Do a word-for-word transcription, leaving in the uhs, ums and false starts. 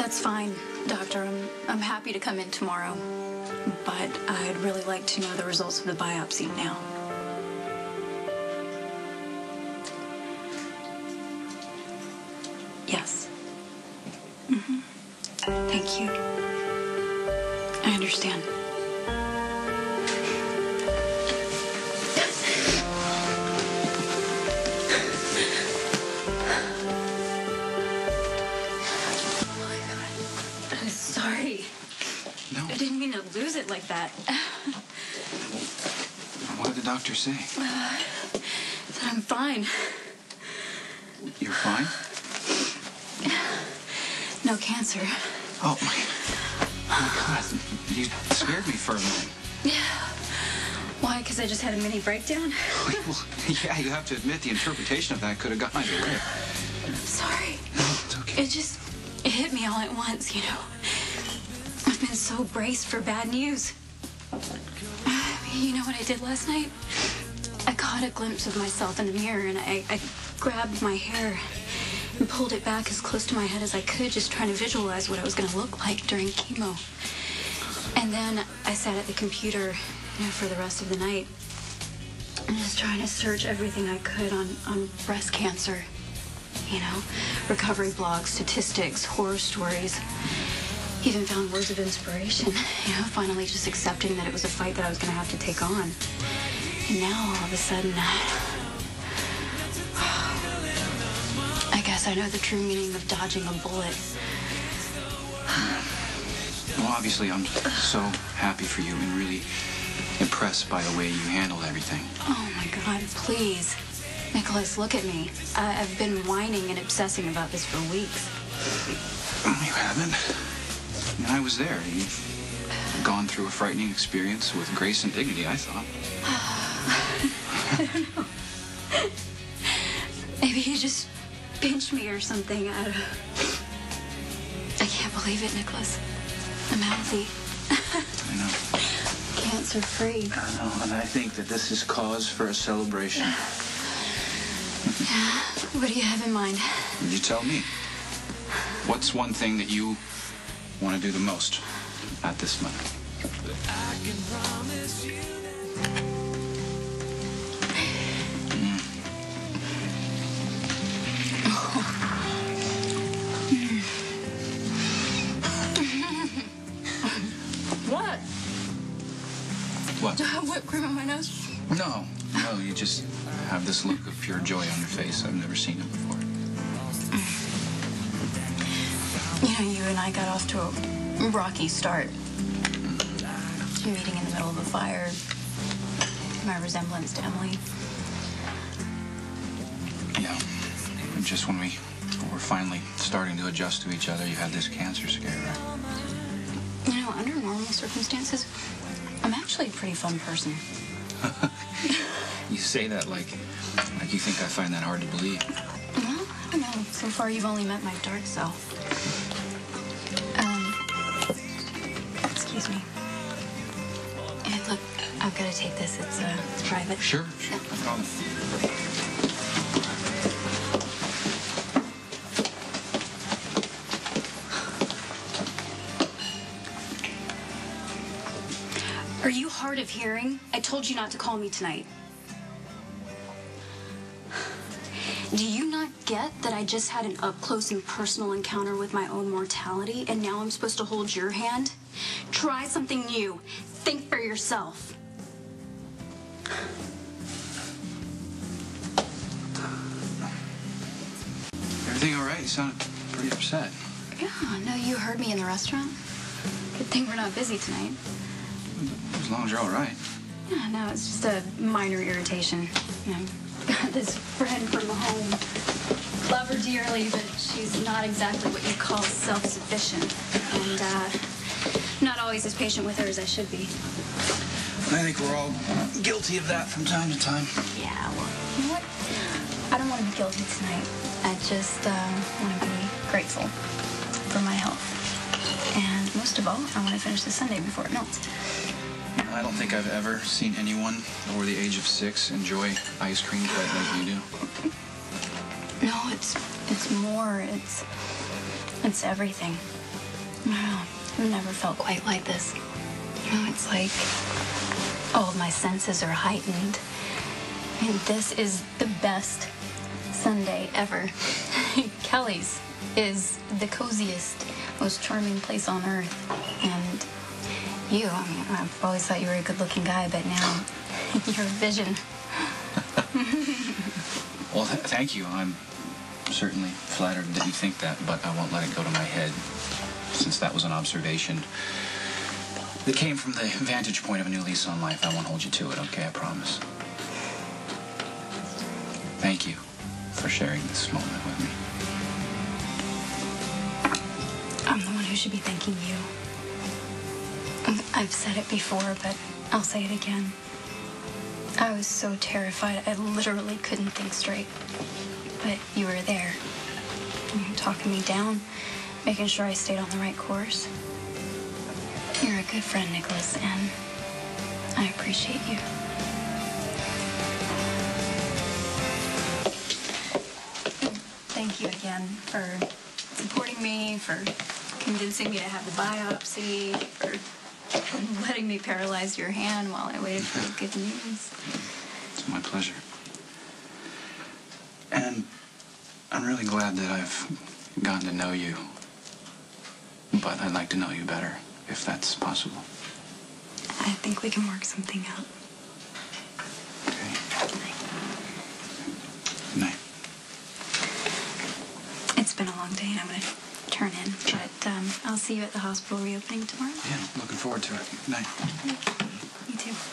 That's fine, Doctor. I'm, I'm happy to come in tomorrow, but I'd really like to know the results of the biopsy now. Yes. Mm-hmm. Thank you. I understand. I didn't mean to lose it like that. What did the doctor say? Uh, that I'm fine. You're fine? No cancer. Oh, my, oh my God. You scared me for a minute. Yeah. Why? Because I just had a mini breakdown? Well, yeah, you have to admit the interpretation of that could have gone either way. I'm sorry. No, it's okay. It just it hit me all at once, you know. I've been so braced for bad news. You know what I did last night? I caught a glimpse of myself in the mirror, and I, I grabbed my hair and pulled it back as close to my head as I could, just trying to visualize what I was going to look like during chemo. And then I sat at the computer, you know, for the rest of the night, and just trying to search everything I could on, on breast cancer. You know, recovery blogs, statistics, horror stories. Even found words of inspiration, you know, finally just accepting that it was a fight that I was going to have to take on. And now, all of a sudden, uh, I guess I know the true meaning of dodging a bullet. Well, obviously, I'm so happy for you and really impressed by the way you handled everything. Oh, my God, please. Nicholas, look at me. I I've been whining and obsessing about this for weeks. You haven't. And I was there. You've gone through a frightening experience with grace and dignity, I thought. I don't know. Maybe he just pinched me or something. I don't know. I can't believe it, Nicholas. I'm healthy. I know. Cancer-free. I know, and I think that this is cause for a celebration. Yeah. What do you have in mind? You tell me. What's one thing that you want to do the most at this moment? Mm. What? What? Do I have whipped cream on my nose? No, no, you just have this look of pure joy on your face. I've never seen it before. You know, you and I got off to a rocky start. Meeting in the middle of a fire. My resemblance to Emily. Yeah. And just when we were finally starting to adjust to each other, you had this cancer scare, right? You know, under normal circumstances, I'm actually a pretty fun person. You say that like, like you think I find that hard to believe. Well, I don't know. So far, you've only met my dark self. Excuse me. And look, I've got to take this. It's, uh, it's private. Sure, sure. No problem. Are you hard of hearing? I told you not to call me tonight. Do you not get that I just had an up-close and personal encounter with my own mortality, and now I'm supposed to hold your hand? Try something new. Think for yourself. Everything all right? You sounded pretty upset. Yeah, no, you heard me in the restaurant. Good thing we're not busy tonight. As long as you're all right. Yeah, no, it's just a minor irritation. You know, got this friend from home. Love her dearly, but she's not exactly what you call self-sufficient. And, uh, not always as patient with her as I should be. I think we're all guilty of that from time to time. Yeah, well, you know what? I don't want to be guilty tonight. I just, uh, want to be grateful for my health. And most of all, I want to finish this Sunday before it melts. I don't think I've ever seen anyone over the age of six enjoy ice cream quite like you do. No, it's it's more. It's it's everything. No, I've never felt quite like this. You know, it's like all of my senses are heightened. And this is the best Sunday ever. Kelly's is the coziest, most charming place on earth. And you, I mean, I've always thought you were a good-looking guy, but now you're a vision. Well, th thank you. I'm certainly flattered that you think that, but I won't let it go to my head, since that was an observation that came from the vantage point of a new lease on life. I won't hold you to it, okay? I promise. Thank you for sharing this moment with me. I'm the one who should be thanking you. I've said it before, but I'll say it again. I was so terrified, I literally couldn't think straight. But you were there, you know, talking me down, making sure I stayed on the right course. You're a good friend, Nicholas, and I appreciate you. Thank you again for supporting me, for convincing me to have a biopsy, for letting me paralyze your hand while I waited for the good news. It's my pleasure. And I'm really glad that I've gotten to know you. But I'd like to know you better, if that's possible. I think we can work something out. Okay. Good night. Good night. It's been a long day, and I'm going to turn in, sure. But um, I'll see you at the hospital reopening tomorrow. Yeah, looking forward to it. Good night. You too.